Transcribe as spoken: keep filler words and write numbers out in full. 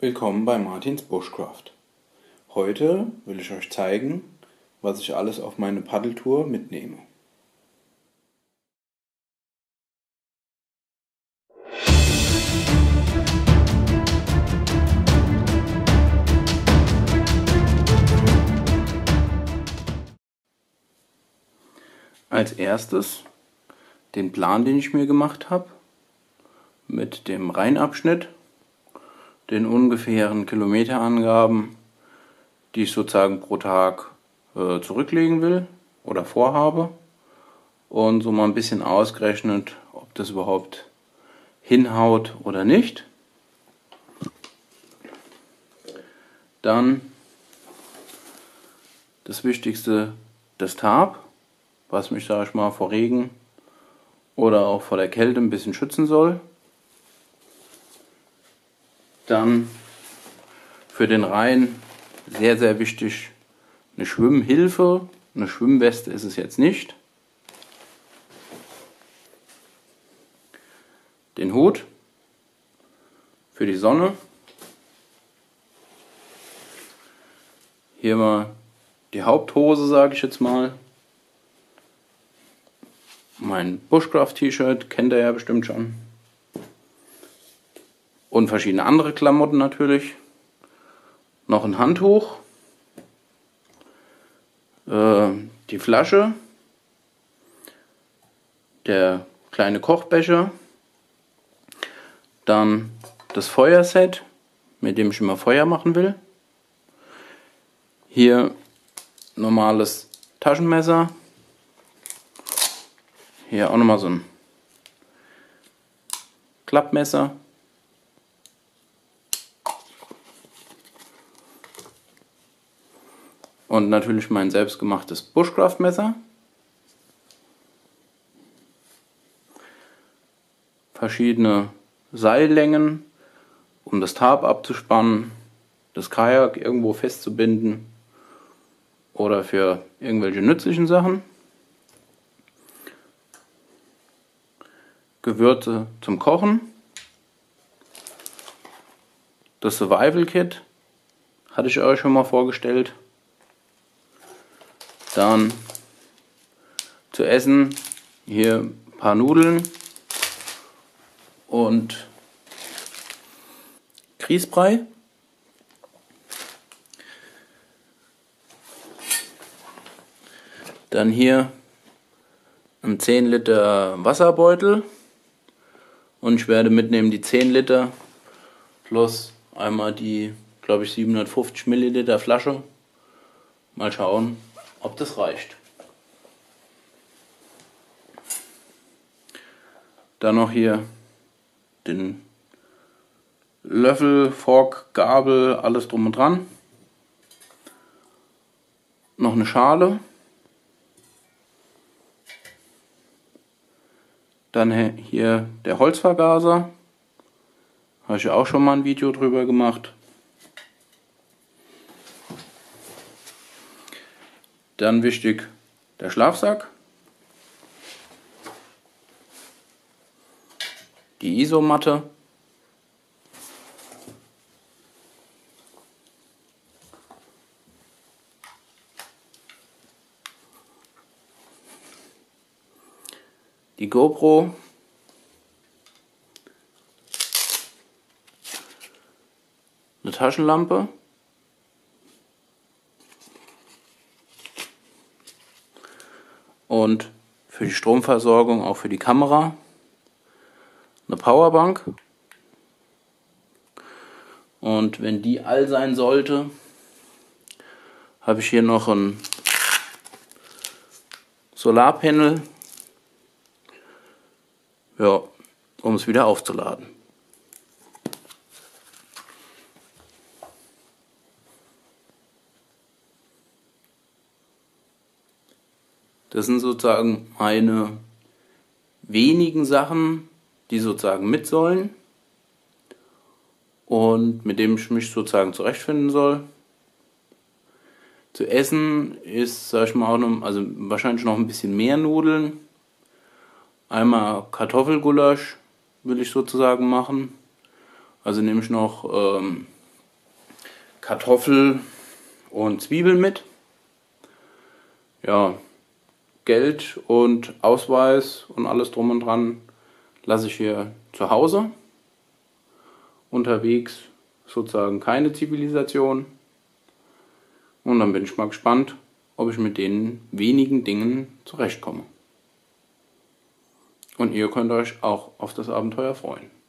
Willkommen bei Martins Bushcraft. Heute will ich euch zeigen, was ich alles auf meine Paddeltour mitnehme. Als erstes den Plan, den ich mir gemacht habe, mit dem Rheinabschnitt, den ungefähren Kilometerangaben, die ich sozusagen pro Tag äh, zurücklegen will oder vorhabe, und so mal ein bisschen ausgerechnet, ob das überhaupt hinhaut oder nicht. Dann das Wichtigste, das Tarp, was mich, sage ich mal, vor Regen oder auch vor der Kälte ein bisschen schützen soll. Dann für den Rhein sehr, sehr wichtig, eine Schwimmhilfe. Eine Schwimmweste ist es jetzt nicht. Den Hut für die Sonne. Hier mal die Haupthose, sage ich jetzt mal. Mein Bushcraft-T-Shirt, kennt ihr ja bestimmt schon. Und verschiedene andere Klamotten natürlich. Noch ein Handtuch. Äh, die Flasche. Der kleine Kochbecher. Dann das Feuerset, mit dem ich immer Feuer machen will. Hier normales Taschenmesser. Hier auch nochmal so ein Klappmesser. Und natürlich mein selbstgemachtes Bushcraft-Messer. Verschiedene Seillängen, um das Tarp abzuspannen, das Kajak irgendwo festzubinden oder für irgendwelche nützlichen Sachen. Gewürze zum Kochen. Das Survival-Kit hatte ich euch schon mal vorgestellt. Dann zu essen hier ein paar Nudeln und Grießbrei. Dann hier ein zehn Liter Wasserbeutel, und ich werde mitnehmen die zehn Liter plus einmal die, glaube ich, siebenhundertfünfzig Milliliter Flasche. Mal schauen, ob das reicht. Dann noch hier den Löffel, Fork, Gabel, alles drum und dran. Noch eine Schale. Dann hier der Holzvergaser. Habe ich ja auch schon mal ein Video drüber gemacht. Dann wichtig der Schlafsack, die Isomatte, die GoPro, eine Taschenlampe, und für die Stromversorgung auch für die Kamera eine Powerbank, und wenn die all sein sollte, habe ich hier noch ein Solarpanel, ja, um es wieder aufzuladen. Das sind sozusagen meine wenigen Sachen, die sozusagen mit sollen und mit denen ich mich sozusagen zurechtfinden soll. Zu essen ist, sag ich mal, auch noch, also wahrscheinlich noch ein bisschen mehr Nudeln. Einmal Kartoffelgulasch will ich sozusagen machen. Also nehme ich noch ähm, Kartoffel und Zwiebeln mit. Ja, Geld und Ausweis und alles drum und dran lasse ich hier zu Hause. Unterwegs sozusagen keine Zivilisation. Und dann bin ich mal gespannt, ob ich mit den wenigen Dingen zurechtkomme. Und ihr könnt euch auch auf das Abenteuer freuen.